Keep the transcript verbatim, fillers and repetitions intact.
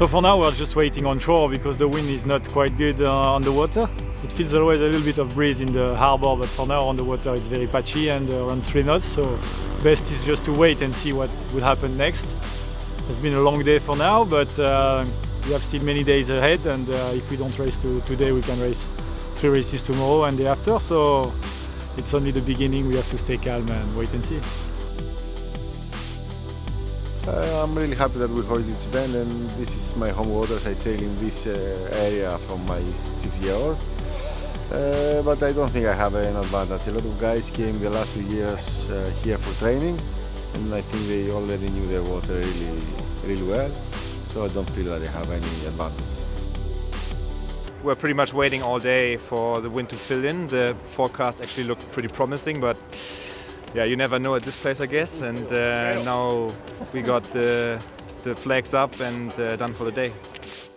So for now we're just waiting on shore because the wind is not quite good uh, on the water. It feels always a little bit of breeze in the harbour, but for now on the water it's very patchy and uh, around three knots, so best is just to wait and see what will happen next. It's been a long day for now, but uh, we have still many days ahead, and uh, if we don't race to, today we can race three races tomorrow and the day after, so it's only the beginning. We have to stay calm and wait and see. Uh, I'm really happy that we host this event, and this is my home waters. I sail in this uh, area from my six-year-old. Uh, but I don't think I have an advantage. A lot of guys came the last few years uh, here for training, and I think they already knew their water really, really well. So I don't feel that I have any advantage. We're pretty much waiting all day for the wind to fill in. The forecast actually looked pretty promising, but yeah, you never know at this place, I guess, and uh, now we got the, the flags up and uh, done for the day.